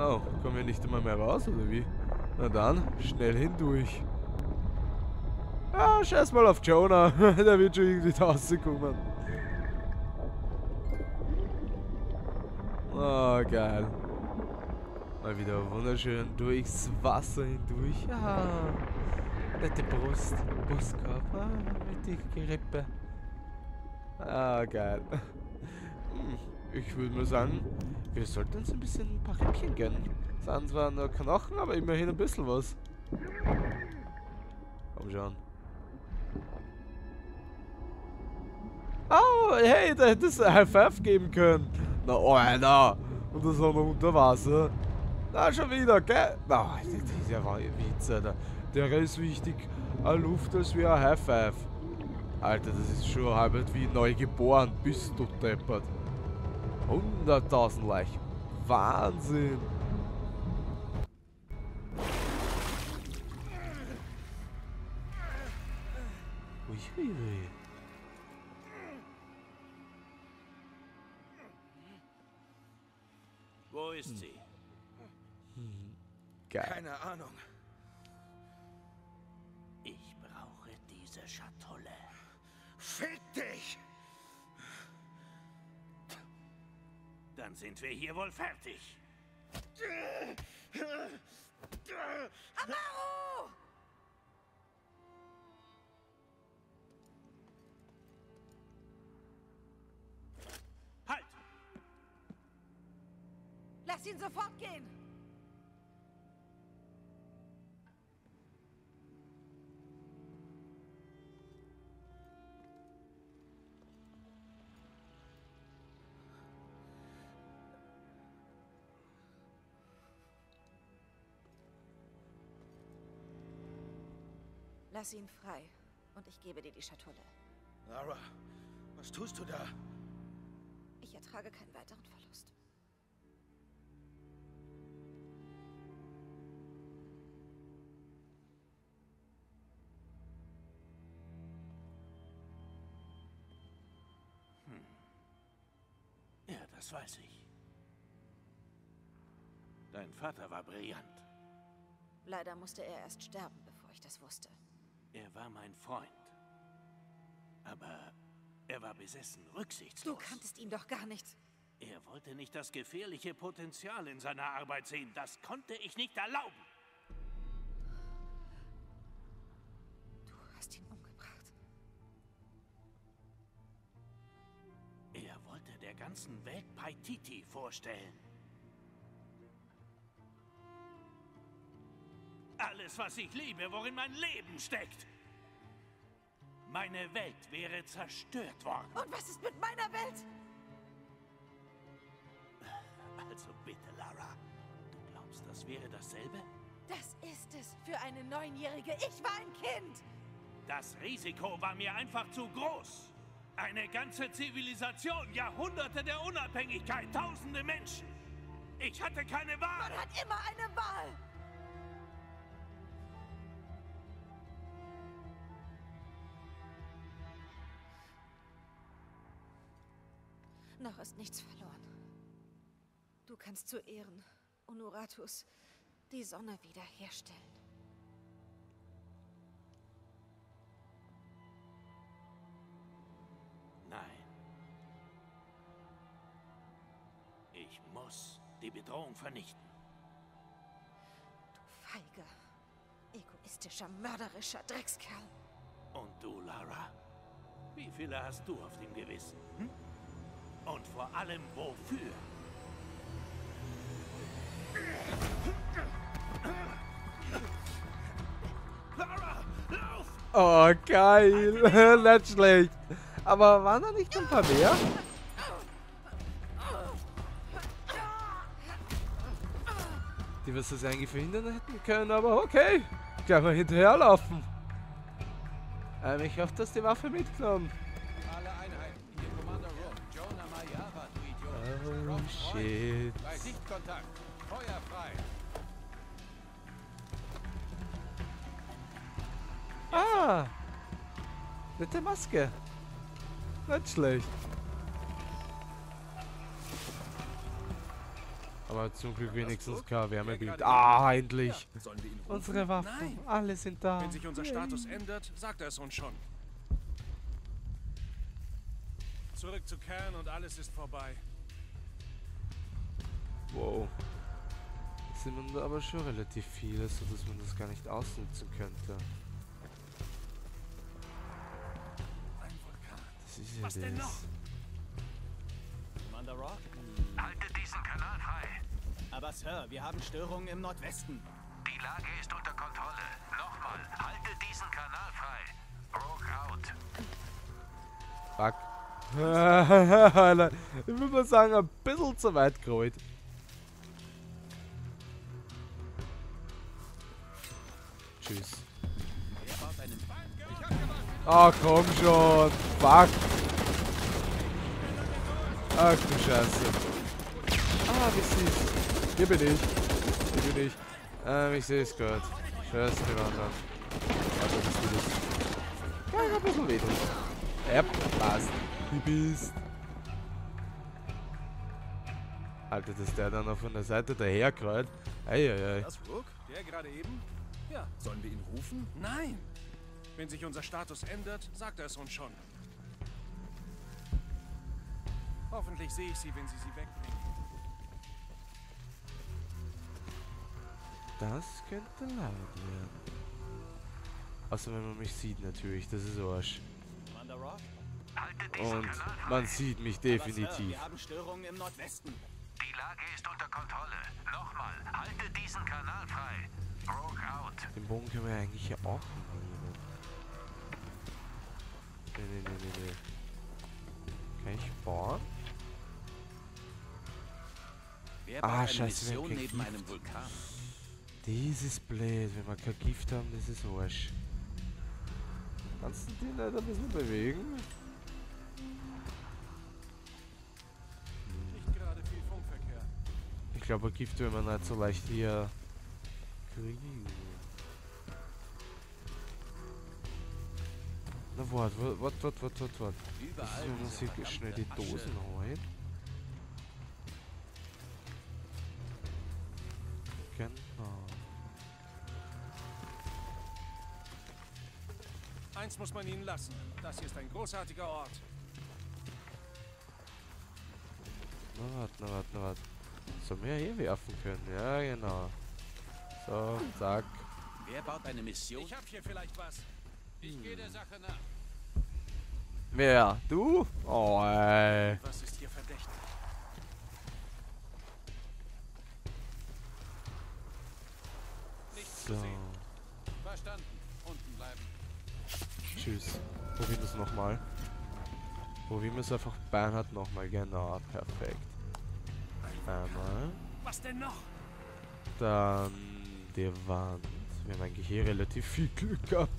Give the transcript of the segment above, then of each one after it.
Oh, kommen wir nicht immer mehr raus, oder wie? Na dann, schnell hindurch. Ah, scheiß mal auf Jonah. Der wird schon irgendwie draußen kommen. Oh, geil. Mal wieder wunderschön durchs Wasser hindurch. Ah, nette Brust, Brustkorb. Ah, richtig Gerippe. Ah, geil. Ich würde mal sagen, wir sollten uns ein bisschen ein paar Rippchen gönnen. Das sind zwar nur Knochen, aber immerhin ein bisschen was. Komm schon. Oh, hey, da hättest du ein High Five geben können. Na, oh, Alter. Und das war noch unter Wasser. Na, schon wieder, gell? Na, oh, dieser Witz, Alter. Der ist wichtig. Eine Luft, als wäre ein High Five. Alter, das ist schon halb wie neu geboren. Bist du deppert. 100.000 Leichen. Wahnsinn. Uiuiui. Wo ist sie? Keine Ahnung. Ich brauche diese Schatulle. Fick dich! Dann sind wir hier wohl fertig. Amaru! Halt! Lass ihn sofort gehen! Lass ihn frei und ich gebe dir die Schatulle. Lara, was tust du da? Ich ertrage keinen weiteren Verlust. Ja, das weiß ich. Dein Vater war brillant. Leider musste er erst sterben, bevor ich das wusste. Er war mein Freund. Aber er war besessen, rücksichtslos. Du kanntest ihn doch gar nicht. Er wollte nicht das gefährliche Potenzial in seiner Arbeit sehen. Das konnte ich nicht erlauben. Du hast ihn umgebracht. Er wollte der ganzen Welt Paititi vorstellen. Alles, was ich liebe, worin mein Leben steckt. Meine Welt wäre zerstört worden. Und was ist mit meiner Welt? Also bitte, Lara. Du glaubst, das wäre dasselbe? Das ist es für eine Neunjährige. Ich war ein Kind. Das Risiko war mir einfach zu groß. Eine ganze Zivilisation, Jahrhunderte der Unabhängigkeit, tausende Menschen. Ich hatte keine Wahl. Man hat immer eine Wahl. Noch ist nichts verloren. Du kannst zu Ehren Onoratus die Sonne wiederherstellen. Nein. Ich muss die Bedrohung vernichten. Du feiger, egoistischer, mörderischer Dreckskerl. Und du, Lara? Wie viele hast du auf dem Gewissen? Hm? Und vor allem wofür? Oh, geil. Nicht schlecht. Aber waren da nicht ein paar mehr? Die was das eigentlich verhindern hätten können, aber okay. Kann man hinterherlaufen. Ich hoffe, dass die Waffe mitgenommen. Oh, shit. Bei Sichtkontakt. Feuer frei. Ah. Nette Maske. Nicht schlecht. Aber zum Glück wenigstens K-Wärmebild. Ah, endlich! Unsere Waffen, alle sind da. Wenn sich unser Status ändert, sagt er es uns schon. Zurück zu Kern und alles ist vorbei. Wow. Es sind aber schon relativ viele, sodass man das gar nicht ausnutzen könnte. Das ist ja was das. Denn noch? Commander Rock? Halte diesen Kanal frei. Aber Sir, wir haben Störungen im Nordwesten. Die Lage ist unter Kontrolle. Nochmal, halte diesen Kanal frei. Rogue out. Fuck. Ich würde mal sagen, ein bisschen zu weit geholt. Tschüss. Oh, komm schon. Fuck. Ach du Scheiße. Ah, wie süß. Hier bin ich. Hier bin ich. Ich sehe es gerade. Scheiße, die waren da. Also, das ist gut. Ja, ich hab ein bisschen weh. Ja, passt. Du bist. Alter, dass der dann noch von der Seite daherkrallt. Eieiei. Das Rook? Der gerade eben? Ja. Sollen wir ihn rufen? Nein! Wenn sich unser Status ändert, sagt er es uns schon. Hoffentlich sehe ich sie, wenn sie sie wegbringen. Das könnte laut werden. Außer wenn man mich sieht natürlich, das ist Arsch. Und man sieht mich definitiv. Wir haben Störungen im Nordwesten. Die Lage ist unter Kontrolle. Nochmal, halte diesen Kanal frei. Rogue out. Den Bogen können wir eigentlich hier auch nehmen. Nee. Kann ich bohren? Ah, scheiße, wir haben kein Gift. Das ist blöd, wenn wir kein Gift haben, das ist Arsch. Kannst du den leider ein bisschen bewegen? Nicht gerade viel Funkverkehr. Ich glaube, Gift will man nicht so leicht hier kriegen. Na wart. Ich muss hier schnell die Dosen holen. Genau. Eins muss man ihnen lassen. Das hier ist ein großartiger Ort. Na wart. So mehr hier werfen können. Ja, genau. So, zack. Wer baut eine Mission? Ich hab hier vielleicht was. Ich gehe der Sache nach. Wer? Du? Oh, ey. Was ist hier verdächtig? Nichts so. Gesehen. Verstanden. Unten bleiben. Tschüss. Probieren wir es nochmal. Probieren wir es einfach Bernhard nochmal. Genau, perfekt. Einmal. Was denn noch? Dann die Wand. Wir haben eigentlich hier relativ viel Glück gehabt.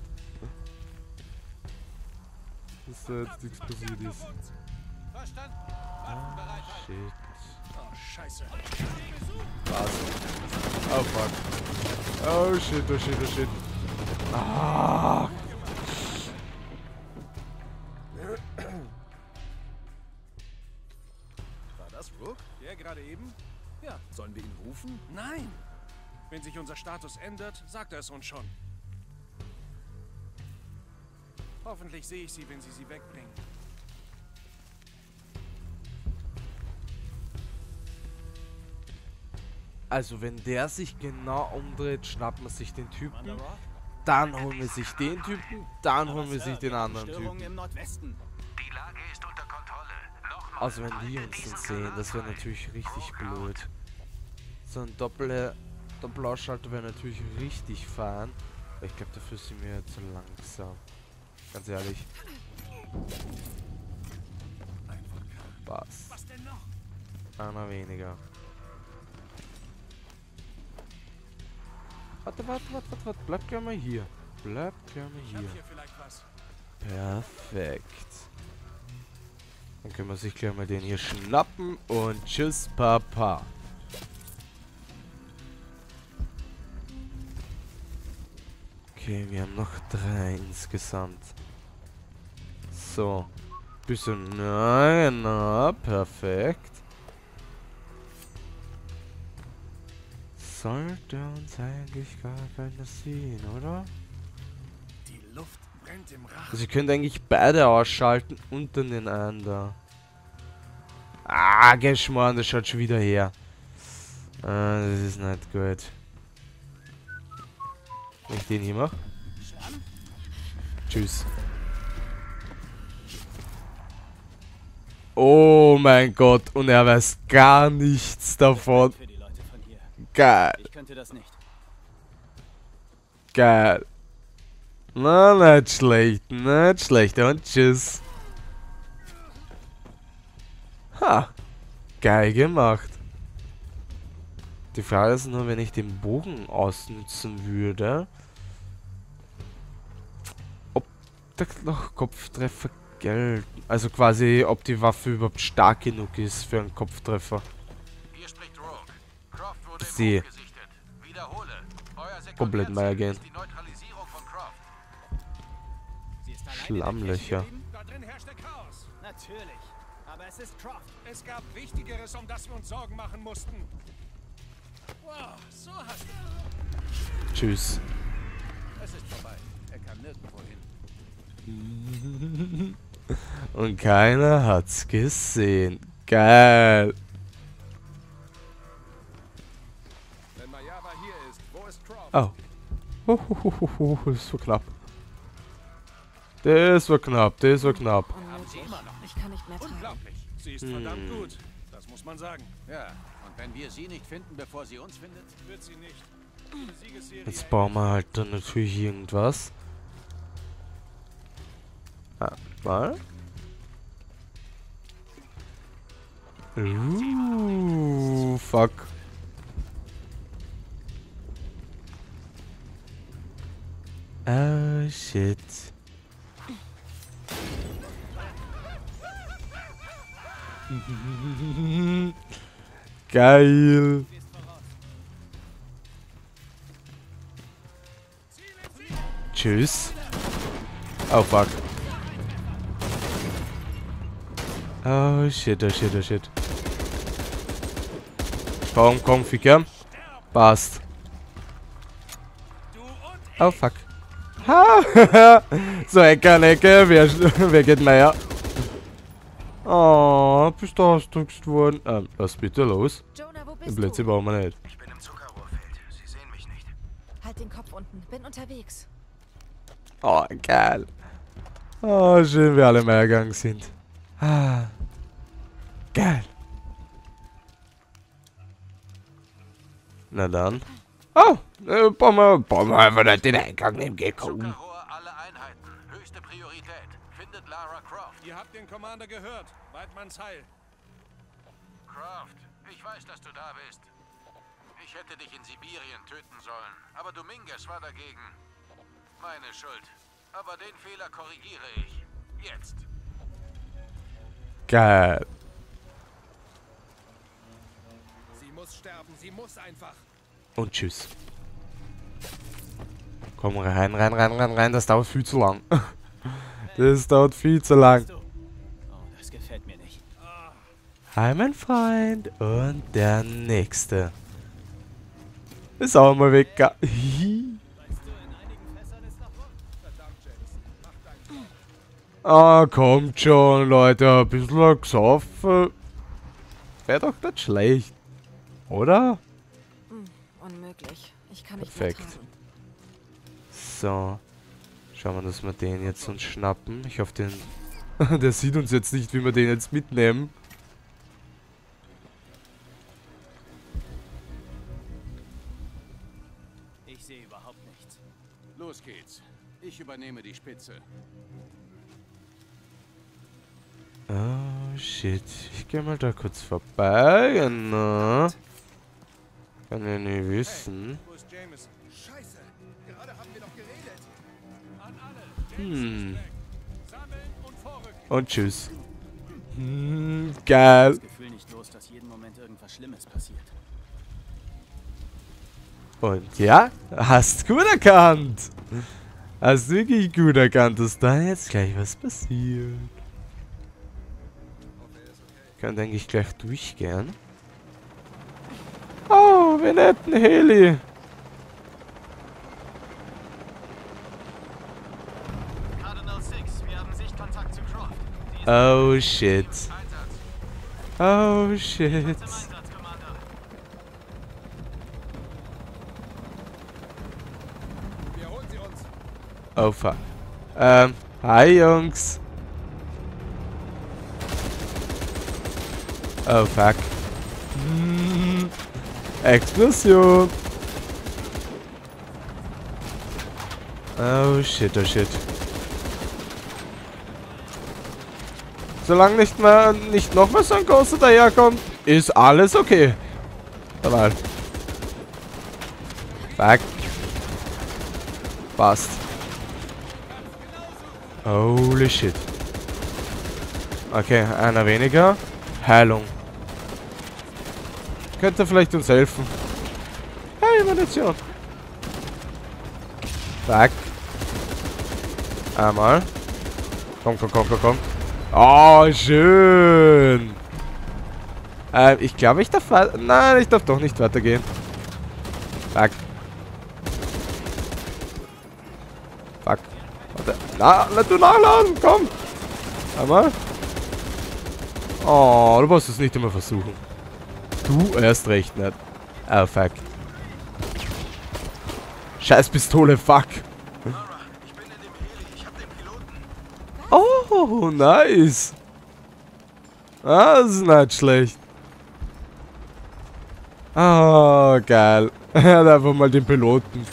Dass da jetzt nichts passiert ist. Ah, shit. Oh, scheiße. Was? Oh, fuck. Oh, shit. Ah. War das Rook? Der gerade eben? Ja. Sollen wir ihn rufen? Nein! Wenn sich unser Status ändert, sagt er es uns schon. Hoffentlich sehe ich sie, wenn sie sie wegbringen. Also wenn der sich genau umdreht, schnappt man sich den Typen, dann holen wir sich den Typen, dann holen wir sich den anderen Typen. Also wenn die uns dann sehen, das wäre natürlich richtig blöd. So ein Doppelausschalter wäre natürlich richtig fahren. Ich glaube, dafür sind wir zu langsam. Ganz ehrlich. Passt. Was denn noch? Einer weniger. Warte. Bleibt gerne hier. Perfekt. Dann können wir sich gleich mal den hier schnappen und tschüss, Papa. Okay, wir haben noch 3 insgesamt. So. Bisschen. Nein, na, perfekt. sollte uns eigentlich gar nicht passieren, oder? Die Luft brennt im Rachen. Sie können eigentlich beide ausschalten untereinander. Ah, Geschmarrn, das schaut schon wieder her. Ah, das ist nicht gut. Wenn ich den hier mache. Tschüss. Oh mein Gott, und er weiß gar nichts davon. Geil. Ich könnte das nicht. Geil. Na, nicht schlecht, nicht schlecht. Und tschüss. Ha. Geil gemacht. Die Frage ist nur, wenn ich den Bogen ausnutzen würde, ob der Kopftreffer gelten. Also quasi, ob die Waffe überhaupt stark genug ist für einen Kopftreffer. Hier spricht Rogue. Croft wurde im Bogen gesichtet. Wiederhole. Euer komplett Sekundärziel ist die Neutralisierung von Croft. Schlammlöcher. Da drin herrscht der Chaos. Natürlich. Aber es ist Croft. Es gab Wichtigeres, um das wir uns Sorgen machen mussten. Wow, so hast du... Tschüss. Es ist vorbei. Er kam nirgendwo hin. Und keiner hat's gesehen. Geil. Wenn Mayawa hier ist, wo ist Croft? Oh. Das war knapp. Das war knapp, das war knapp. Ich kann nicht mehr tragen. Unglaublich. Sie ist verdammt gut. Das muss man sagen. Ja. Und wenn wir sie nicht finden, bevor sie uns findet, wird sie nicht. Jetzt bauen wir halt dann natürlich irgendwas. Ah, mal. Fuck. Oh, shit. Geil. Tschüss. Oh fuck. Oh shit, oh shit, oh shit. Komm, komm, Ficker. Passt. Oh fuck. Ha! So, Ecke an Ecke. Wer geht näher? Oh, bist du ausgedrückt worden? Lass bitte los. Jonah, wo bist du? Blödsinn brauchen wir nicht. Ich bin im Zuckerrohrfeld. Sie sehen mich nicht. Halt den Kopf unten. Bin unterwegs. Oh, geil. Oh, schön, wie alle im Eingang sind. Ah. Geil. Na dann. Oh, brauchen wir einfach nicht den Eingang nehmen. Gekommen. Lara Croft. Ihr habt den Commander gehört. Weidmanns Heil. Croft, ich weiß, dass du da bist. Ich hätte dich in Sibirien töten sollen, aber Dominguez war dagegen. Meine Schuld. Aber den Fehler korrigiere ich. Jetzt. Geil. Sie muss sterben. Sie muss einfach. Und tschüss. Komm rein, rein, rein, rein, rein. Das dauert viel zu lang. Das dauert viel zu lang. Oh, das gefällt mir nicht. Hi, mein Freund. Und der nächste. Ist auch mal weg. Weißt du, in einigen Fässern ist noch Wurst. Verdammt, James. Mach deinen Kopf. Ah, kommt schon, Leute. Ein bisschen gesoffen. Wäre doch nicht schlecht. Oder? Unmöglich. Ich kann nicht mehr tragen. Perfekt. So. Schauen wir, dass wir den jetzt uns schnappen. Ich hoffe, den... Der sieht uns jetzt nicht, wie wir den jetzt mitnehmen. Ich sehe überhaupt nichts. Los geht's. Ich übernehme die Spitze. Oh, shit. Ich gehe mal da kurz vorbei. Genau. Kann ja nie wissen. Hey, wo ist Jameson? Scheiße. Gerade haben wir doch geredet. Und tschüss. Geil. Und ja, hast gut erkannt. Hast wirklich gut erkannt, dass da jetzt gleich was passiert. Ich kann, denke ich, gleich durchgehen. Oh, haben wir nicht einen Heli. Oh shit. Oh shit. Oh fuck. Hi Jungs. Oh fuck. Explosion. Oh shit, oh shit. Solange nicht nochmal so ein großer daherkommt, ist alles okay. Normal. Fuck. Passt. Holy shit. Okay, einer weniger. Heilung. Könnte vielleicht uns helfen. Hey, Munition. Fuck. Einmal. Komm, komm, komm, komm, komm. Oh, schön. Ich glaube, ich darf... Nein, ich darf doch nicht weitergehen. Fuck. Fuck. Warte. Na, du nachladen, komm. Einmal. Oh, du musst es nicht immer versuchen. Du erst recht nicht. Oh, fuck. Scheiß Pistole, fuck. Oh, nice. Ah, das ist nicht schlecht. Oh, geil. Er hat einfach mal den Piloten.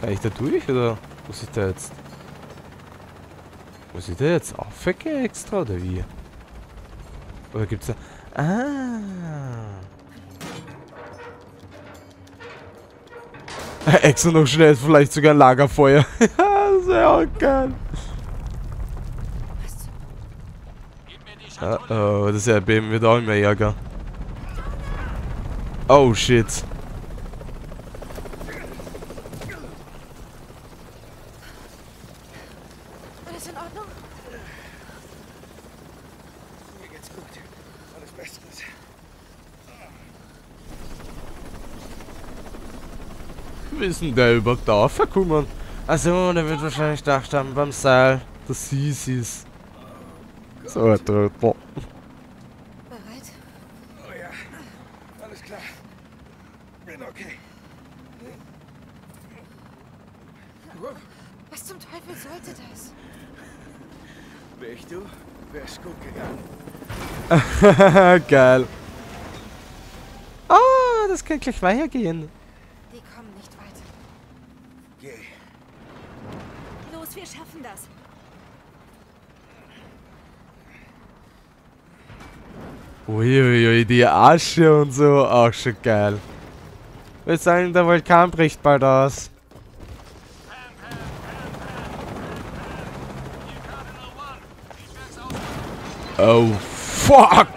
Kann ich da durch, oder? Muss ich da jetzt? Muss ich da jetzt aufwecken extra, oder wie? Oder gibt's da... Ah. Extra noch schnell, vielleicht sogar ein Lagerfeuer. Oh, geil. Oh, das Erdbeben wird auch immer ärger. Oh, shit. Alles in Ordnung? Mir geht's gut. Alles Bestes. Wissen der über da verkummern? Achso, der wird wahrscheinlich da stammen beim Seil. Das hieß es. So ein Trödel. Bereit? Oh ja, alles klar. Bin okay. Was zum Teufel sollte das? Wär ich du, wär's gut gegangen. Geil. Oh, das kann gleich weitergehen. Wir schaffen das. Uiuiui, die Asche und so, auch schon geil. Ich würde sagen, der Vulkan bricht bald aus. Oh, fuck!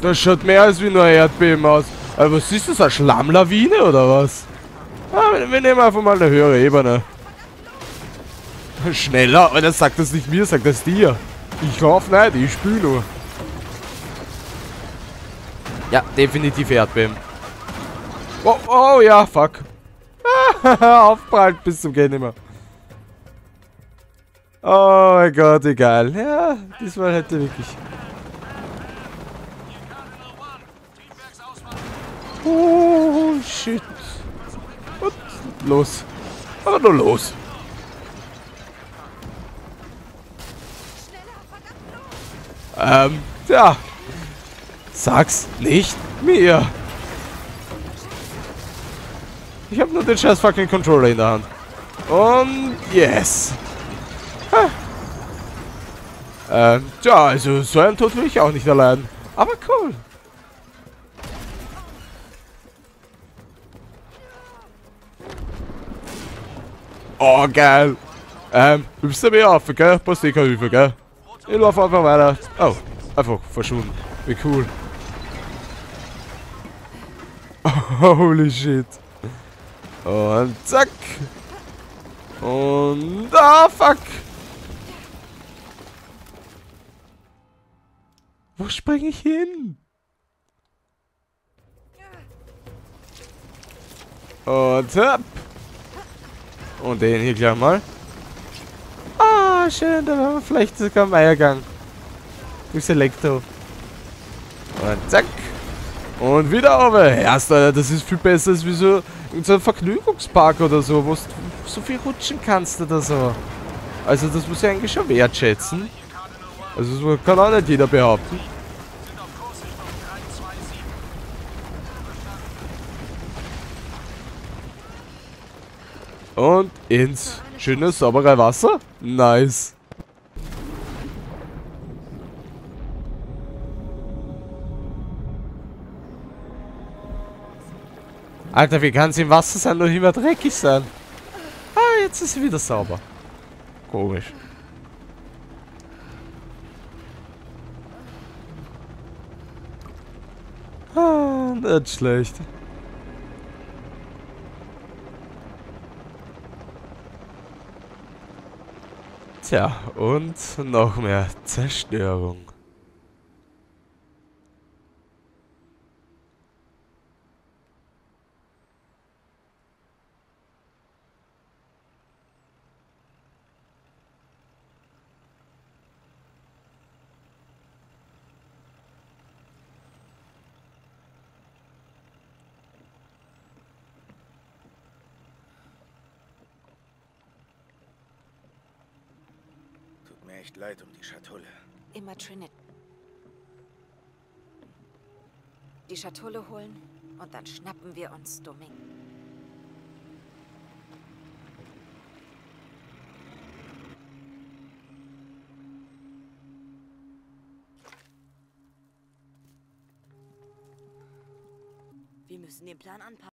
Das schaut mehr als wie nur ein Erdbeben aus. Aber was ist das, eine Schlammlawine oder was? Ah, wir nehmen einfach mal eine höhere Ebene. Schneller, Alter, sagt das nicht mir, sagt das dir. Ich lauf nicht, ich spül nur. Ja, definitiv Erdbeben. Oh, oh ja, fuck. Aufprallt bis zum Gehen immer. Oh mein Gott, egal. Ja, diesmal hätte wirklich. Oh, shit. Und los. Aber nur los. Ja. Sag's nicht mir. Ich hab nur den scheiß fucking Controller in der Hand. Und yes. Ha. Ja, also so einen Tod will ich auch nicht erleiden. Aber cool. Oh, geil. Hüpfst du mir auf, gell? Passt eh keine Hilfe, gell? Ich laufe einfach weiter. Oh, einfach verschwunden. Wie cool. Holy shit. Und zack. Und ah, fuck. Wo springe ich hin? Und hopp. Und den hier gleich mal. Ah, schön, dann haben wir vielleicht sogar einen Eiergang. Durch Selecto. Und zack. Und wieder oben. Erst, das ist viel besser als wie so in so einem Vergnügungspark oder so, wo du so viel rutschen kannst oder so. Also das muss ich eigentlich schon wertschätzen. Also das kann auch nicht jeder behaupten. Und ins schöne, saubere Wasser. Nice. Alter, wie kann es im Wasser sein und immer dreckig sein? Ah, jetzt ist sie wieder sauber. Komisch. Ah, nicht schlecht. Tja, und noch mehr Zerstörung. Echt leid um die Schatulle. Immer Trinity. Die Schatulle holen und dann schnappen wir uns Dominguez. Wir müssen den Plan anpassen.